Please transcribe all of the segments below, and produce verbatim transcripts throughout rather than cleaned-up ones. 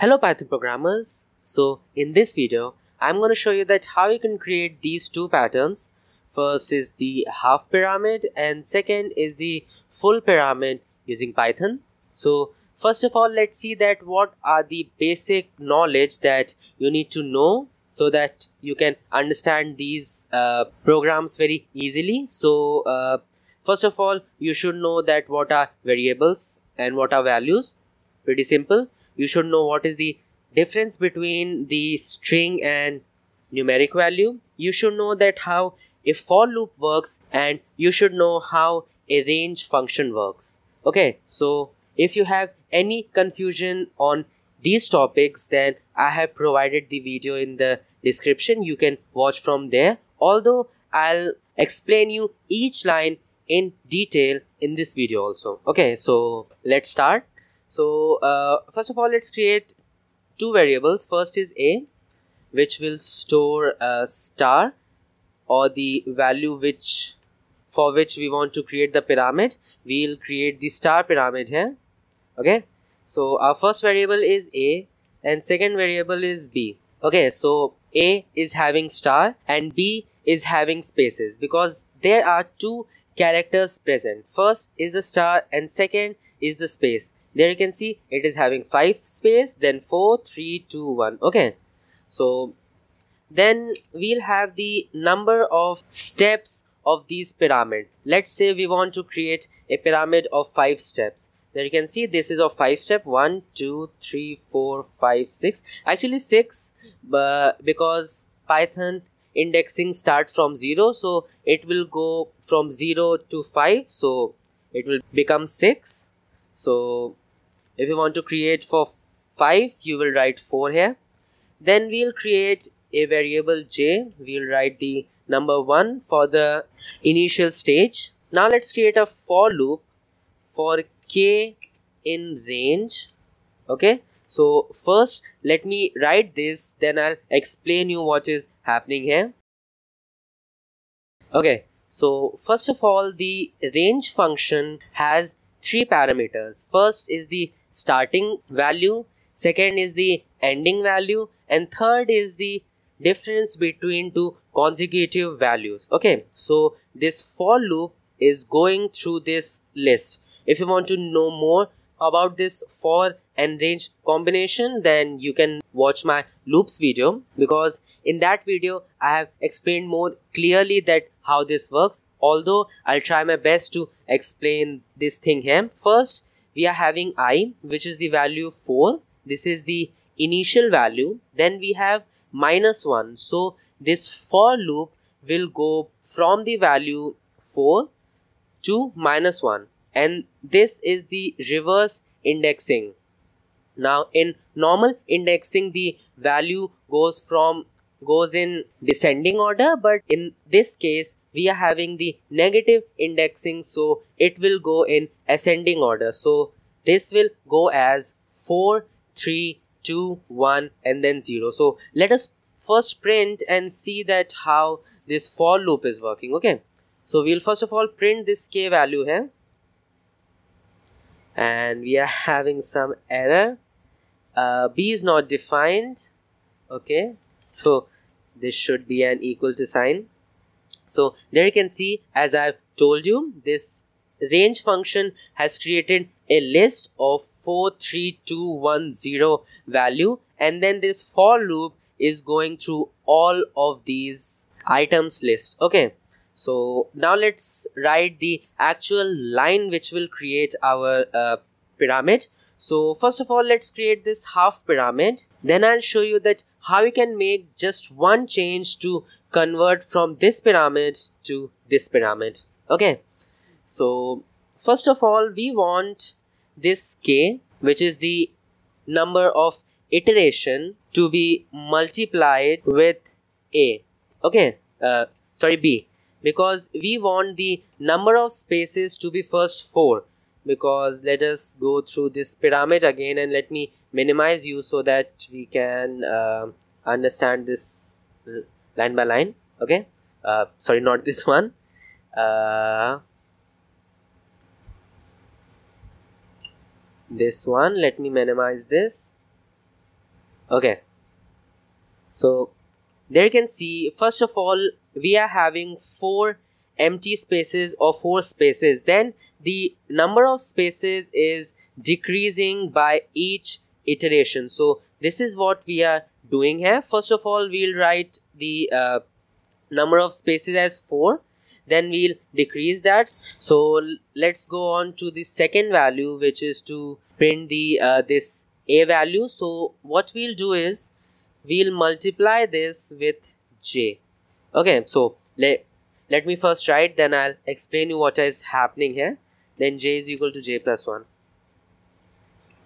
Hello Python programmers. So in this video I'm going to show you that how you can create these two patterns. First is the half pyramid and second is the full pyramid using Python. So first of all, let's see that what are the basic knowledge that you need to know so that you can understand these uh, programs very easily. So uh, first of all, you should know that what are variables and what are values. Pretty simple. You should know what is the difference between the string and numeric value. You should know that how a for loop works and you should know how a range function works. Okay, so if you have any confusion on these topics, then I have provided the video in the description. You can watch from there. Although I'll explain you each line in detail in this video also. Okay, so let's start. So uh, first of all, let's create two variables. First is a, which will store a star or the value which for which we want to create the pyramid. We'll create the star pyramid here. Okay, so our first variable is a and second variable is b. Okay, so a is having star and b is having spaces because there are two characters present. First is the star and second is the space. There you can see it is having five space, then four, three, two, one. Okay, so then we'll have the number of steps of these pyramid. Let's say we want to create a pyramid of five steps. There you can see this is of five step, one, two, three, four, five, six. Actually six, but because Python indexing starts from zero, so it will go from zero to five, so it will become six. So if you want to create for five, you will write four here. Then we'll create a variable j. We'll write the number one for the initial stage. Now let's create a for loop for k in range. Okay, so first let me write this, then I'll explain you what is happening here. Okay, so first of all, the range function has three parameters. First is the starting value, second is the ending value, and third is the difference between two consecutive values. Okay, so this for loop is going through this list. If you want to know more about this for and range combination, then you can watch my loops video, because in that video I have explained more clearly that how this works, although I'll try my best to explain this thing here. First we are having I, which is the value four. This is the initial value. Then we have minus one, so this for loop will go from the value four to minus one, and this is the reverse indexing. Now in normal indexing the value goes from goes in descending order, but in this case we are having the negative indexing, so it will go in ascending order. So this will go as four, three, two, one and then zero. So let us first print and see that how this for loop is working. Okay, so we'll first of all print this k value here, and we are having some error. uh, b is not defined. Okay, so this should be an equal to sign. So there you can see, as I've told you, this range function has created a list of four, three, two, one, zero value, and then this for loop is going through all of these items list. Okay, so now let's write the actual line which will create our uh, pyramid. So first of all, let's create this half pyramid. Then I'll show you that how you can make just one change to convert from this pyramid to this pyramid. Okay, so first of all, we want this k, which is the number of iteration, to be multiplied with a. Okay, uh, sorry, b, because we want the number of spaces to be first four. Because let us go through this pyramid again, and let me minimize you so that we can uh, understand this line by line. Okay, uh, sorry, not this one. Uh, this one, let me minimize this. Okay, so there you can see, first of all, we are having four empty spaces or four spaces. Then the number of spaces is decreasing by each iteration. So this is what we are doing here. First of all, we'll write the uh, number of spaces as four. Then we'll decrease that. So let's go on to the second value, which is to print the uh, this a value. So what we'll do is we'll multiply this with j. Okay, so let let me first write, then I'll explain you what is happening here. Then j is equal to j plus one.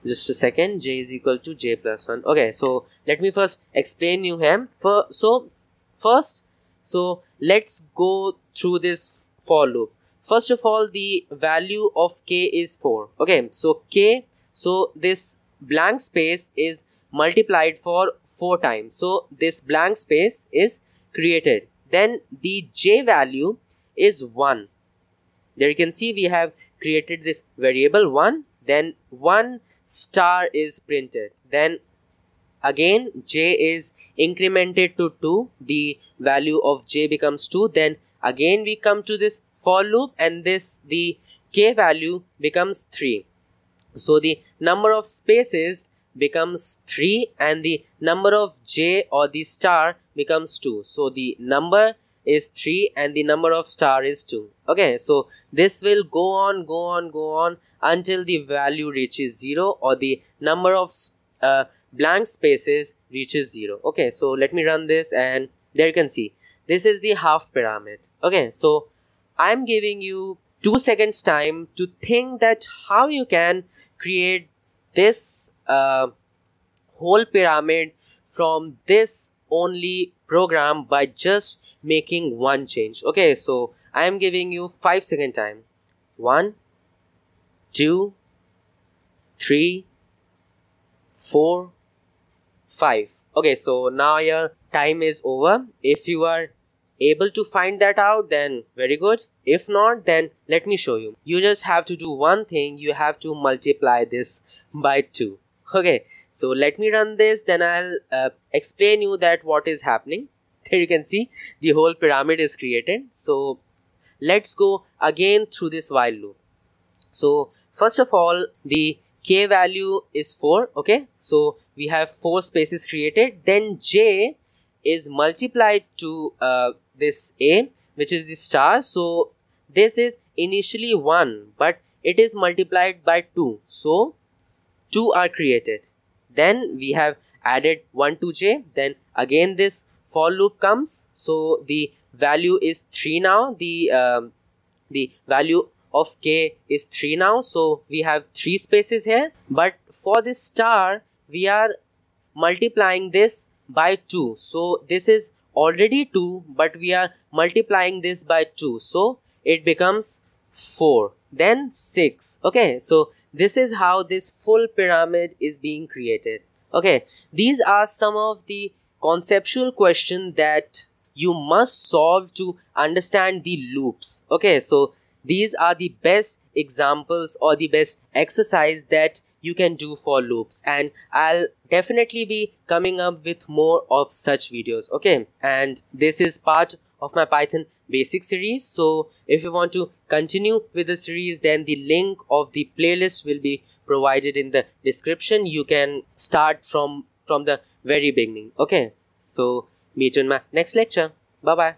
Just a second, j is equal to j plus one. Okay, so let me first explain you here. For so first, so let's go through this for loop. First of all, the value of k is four. Okay, so k, so this blank space is multiplied for four times. So this blank space is created. Then the j value is one. There you can see we have created this variable one. Then one star is printed. Then again j is incremented to two. The value of j becomes two. Then again we come to this for loop, and this the k value becomes three. So the number of spaces becomes three and the number of j or the star becomes two. So the number is three and the number of star is two. Okay, so this will go on, go on, go on until the value reaches zero or the number of uh, blank spaces reaches zero. Okay, so let me run this, and there you can see this is the half pyramid. Okay, so I'm giving you two seconds time to think that how you can create this uh, whole pyramid from this only program by just making one change. Okay, so I am giving you five second time. One, two, three, four, five. Okay, so now your time is over. If you are able to find that out, then very good. If not, then let me show you. You just have to do one thing. You have to multiply this by two. Okay, so let me run this, then I'll uh, explain you that what is happening. There you can see the whole pyramid is created. So let's go again through this while loop. So first of all, the k value is four. Okay, so we have four spaces created. Then j is multiplied to uh, this a, which is the star. So this is initially one, but it is multiplied by two, so two are created. Then we have added one to j. Then again this for loop comes. So the value is three now. The um, the value of k is three now. So we have three spaces here, but for this star we are multiplying this by two. So this is already two, but we are multiplying this by two, so it becomes four. Then six. Okay, so this is how this full pyramid is being created. Okay, these are some of the conceptual questions that you must solve to understand the loops. Okay, so these are the best examples or the best exercise that you can do for loops, and I'll definitely be coming up with more of such videos. Okay, and this is part of my Python basic series. So if you want to continue with the series, then the link of the playlist will be provided in the description. You can start from from the very beginning. Okay, so meet you in my next lecture. Bye bye.